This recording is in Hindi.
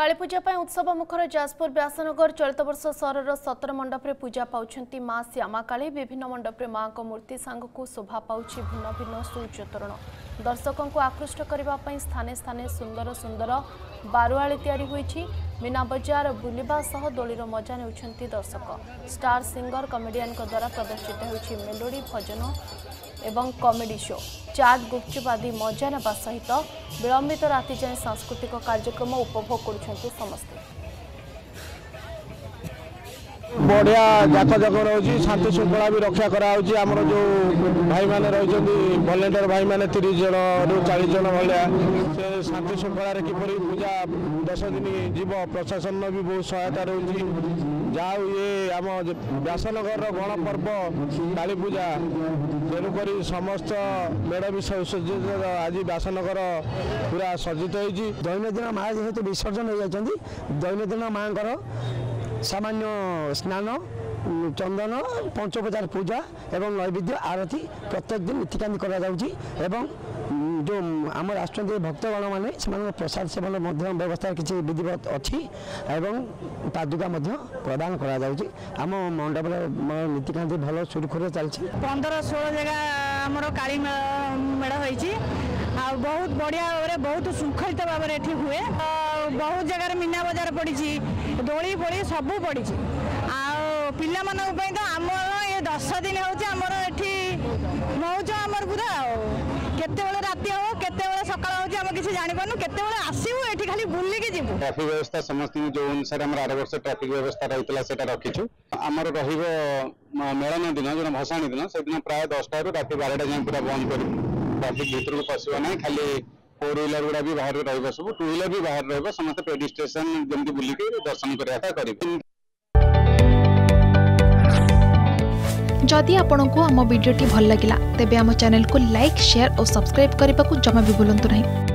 काली पूजा पर उत्सव मुखर जाजपुर व्यासनगर चलित वर्ष सहर 17 मंडपे पूजा पाँच माँ श्यामा काली विभिन्न मंडपे माँ को मूर्ति सांग को शोभा पाँच भिन्न भिन्न सूर्य तोरण दर्शकों को आकृष्ट करने स्थाने स्थाने सुंदर सुंदर बारुआली या मीना बजार बुलवा सह दोलीर मजा ने दर्शक स्टार सिंगर कमेडियन द्वारा प्रदर्शित होती मेलोडी भजन एवं कॉमेडी शो चाट गुपचुप आदि मजा ना सहित विलंबित राति जाए सांस्कृतिक कार्यक्रम उपभोग करते बढ़िया जाकजक रही शांति श्रृंखला भी रक्षा कराई आमर जो भाई मैंने रही भलेंटियर भाई मैंने 30 जन 40 जन भाया शांति श्रृंखला किपर पूजा 10 दिन जीव प्रशासन भी बहुत सहायता रही जाओ ये आम व्यासनगर गणपर्व काली पूजा तेणुक समस्त मेड़ भी सज्जित आज व्यासनगर पूरा सज्जित होती दैनन्दिन माँ जेहेतु विसर्जन हो जाती दैनन्दिन माँ को सामान्य स्नान चंदन पंचोपचार पूजा एवं नैवेद्य आरती प्रत्येक दिन नीतिकांत करा एवं जो आम आसुच्च भक्तगण मैंने से प्रसाद सेवन व्यवस्था किसी विधिवत अच्छी एवं पादुका प्रदान करम मंडप नीतिकांत भल सुरखुरी चलती 15-16 जगह आमर काली मेला होती बहुत बढ़िया भाव में बहुत शृंखलित भाव में ये हुए बहुत जगह मीना बजार पड़ी दोली फोली सबू पड़ी पिला तो आम ये 10 दिन होती मौज आमर पूरा केतबले राति हम केतबले सकाल हम किसी जानीपन केतबले आसबू ये खाली बुलिकी जी ट्राफिक व्यवस्था समस्त जो अनुसार आर वर्ष ट्राफिक व्यवस्था रही रखीचु आमर रेलन दिन जो भसाणी दिन से दिन प्राय 10टा रात 12टा जाए पूरा बंद कर ट्राफिक भितर को पशा ना खाली 4 व्हीलर गुड़ा भी बाहर रहा सब 2 व्हीलर भी बाहर रहा समस्त पेडिस्ट्रेशन जमी बुलिक दर्शन करने करेंगे। जदि आपंक आम भिड्टे भल लगा तेब आम चैनल को लाइक शेयर और सब्सक्राइब करने को जमा भी भूलु नहीं।